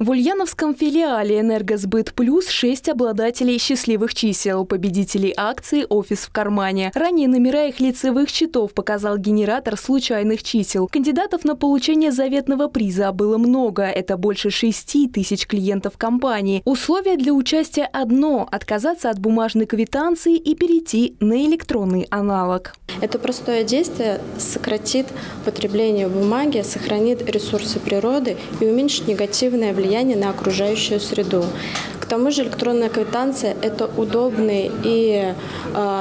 В ульяновском филиале «Энергосбыт плюс» 6 обладателей счастливых чисел, победителей акции «Офис в кармане». Ранее номера их лицевых счетов показал генератор случайных чисел. Кандидатов на получение заветного приза было много. Это больше 6000 клиентов компании. Условие для участия одно – отказаться от бумажной квитанции и перейти на электронный аналог. Это простое действие сократит потребление бумаги, сохранит ресурсы природы и уменьшит негативное влияние на окружающую среду. К тому же электронная квитанция – это удобный и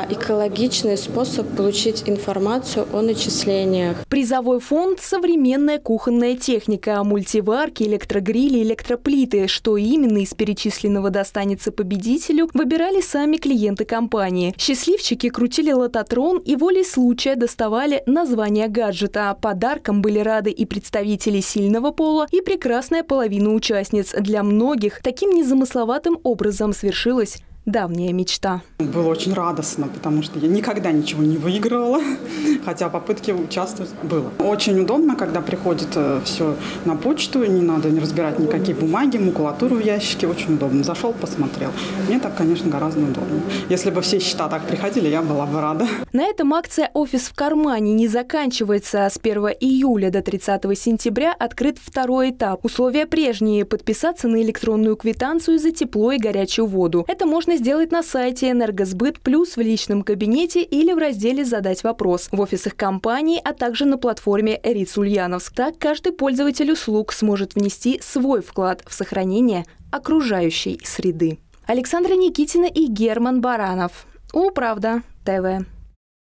экологичный способ получить информацию о начислениях. Призовой фонд – современная кухонная техника, мультиварки, электрогрили, электроплиты. Что именно из перечисленного достанется победителю, выбирали сами клиенты компании. Счастливчики крутили лототрон и волей случая доставали название гаджета. Подарком были рады и представители сильного пола, и прекрасная половина участниц. Для многих таким незамысловатым образом свершилась давняя мечта. Было очень радостно, потому что я никогда ничего не выигрывала, хотя попытки участвовать было. Очень удобно, когда приходит все на почту, не надо не разбирать никакие бумаги, макулатуру в ящике. Очень удобно. Зашел, посмотрел. Мне так, конечно, гораздо удобнее. Если бы все счета так приходили, я была бы рада. На этом акция «Офис в кармане» не заканчивается. С 1 июля до 30 сентября открыт второй этап. Условия прежние – подписаться на электронную квитанцию за тепло и горячую воду. Это можно сделать на сайте «Энергосбыт плюс», в личном кабинете или в разделе «Задать вопрос» в офисах компаний, а также на платформе «Риц Ульяновск». Так каждый пользователь услуг сможет внести свой вклад в сохранение окружающей среды. Александра Никитина и Герман Баранов. УлПравда ТВ.